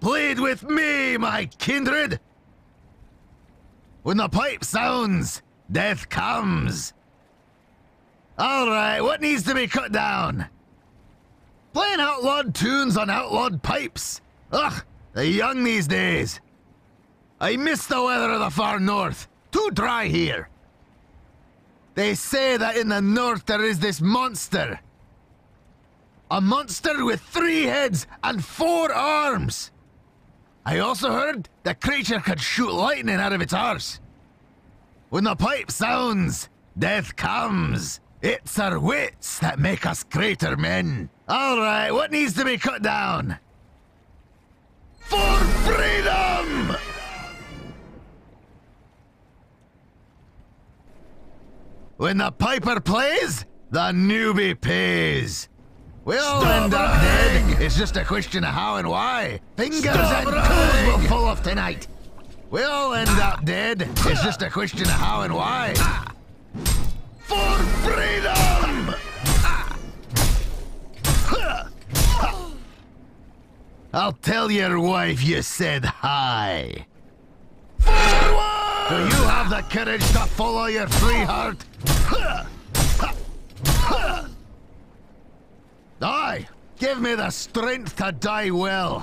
Plead with me, my kindred! When the pipe sounds, death comes. Alright, what needs to be cut down? Playing outlawed tunes on outlawed pipes. Ugh, the young these days. I miss the weather of the far north. Too dry here. They say that in the north there is this monster. A monster with 3 heads and 4 arms. I also heard the creature could shoot lightning out of its arse. When the pipe sounds, death comes. It's our wits that make us greater men. Alright, what needs to be cut down? For freedom! When the piper plays, the newbie pays. We all end up dead. It's just a question of how and why. Fingers and toes will fall off tonight. We all end up dead. It's just a question of how and why. For freedom! I'll tell your wife you said hi. Forward! Do you have the courage to follow your free heart? Aye, give me the strength to die well.